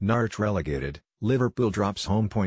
Norwich relegated, Liverpool drops home point.